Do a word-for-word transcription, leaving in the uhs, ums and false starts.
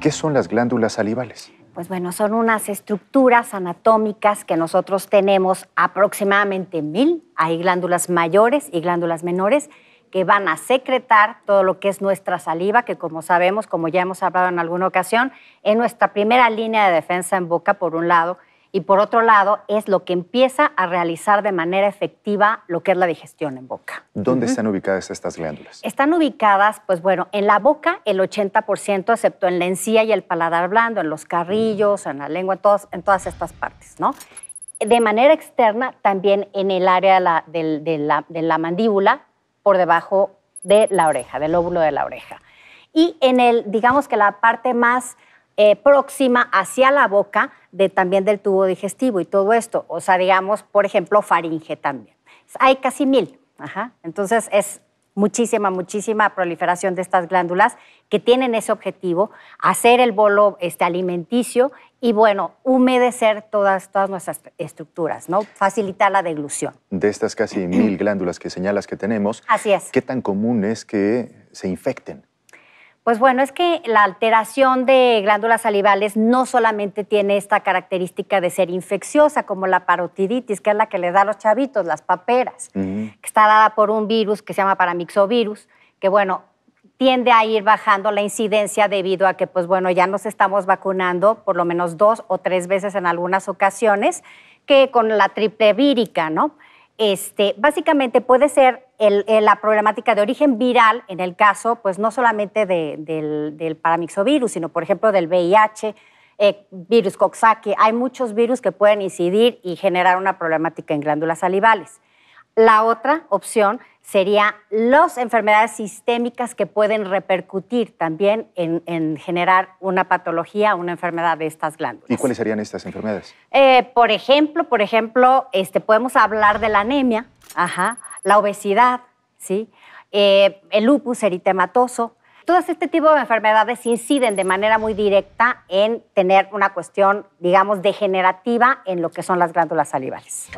¿Qué son las glándulas salivales? Pues bueno, son unas estructuras anatómicas que nosotros tenemos aproximadamente mil. Hay glándulas mayores y glándulas menores que van a secretar todo lo que es nuestra saliva, que como sabemos, como ya hemos hablado en alguna ocasión, es nuestra primera línea de defensa en boca, por un lado, y por otro lado es lo que empieza a realizar de manera efectiva lo que es la digestión en boca. ¿Dónde uh-huh. están ubicadas estas glándulas? Están ubicadas, pues bueno, en la boca el ochenta por ciento, excepto en la encía y el paladar blando, en los carrillos, en la lengua, en, todos, en todas estas partes, ¿no? De manera externa, también en el área de la, de, de la, de la mandíbula, por debajo de la oreja, del lóbulo de la oreja. Y en el, digamos que la parte más eh, próxima hacia la boca de, también del tubo digestivo y todo esto. O sea, digamos, por ejemplo, faringe también. Hay casi mil. Ajá. Entonces, es muchísima, muchísima proliferación de estas glándulas que tienen ese objetivo, hacer el bolo este, alimenticio y, bueno, humedecer todas, todas nuestras estructuras, ¿no? Facilitar la deglución. De estas casi mil glándulas que señalas que tenemos, así es. ¿Qué tan común es que se infecten? Pues bueno, es que la alteración de glándulas salivales no solamente tiene esta característica de ser infecciosa, como la parotiditis, que es la que le da a los chavitos, las paperas, uh-huh. que está dada por un virus que se llama paramixovirus, que bueno, tiende a ir bajando la incidencia debido a que, pues bueno, ya nos estamos vacunando por lo menos dos o tres veces en algunas ocasiones, que con la triple vírica, ¿no? Este, básicamente puede ser el, el, la problemática de origen viral, en el caso, pues no solamente de, del, del paramixovirus, sino por ejemplo del V I H, eh, virus Coxsackie. Hay muchos virus que pueden incidir y generar una problemática en glándulas salivales. La otra opción sería las enfermedades sistémicas que pueden repercutir también en, en generar una patología, una enfermedad de estas glándulas. ¿Y cuáles serían estas enfermedades? Eh, por ejemplo, por ejemplo este, podemos hablar de la anemia, ajá, la obesidad, ¿sí? eh, el lupus eritematoso. Todos este tipo de enfermedades inciden de manera muy directa en tener una cuestión, digamos, degenerativa en lo que son las glándulas salivales.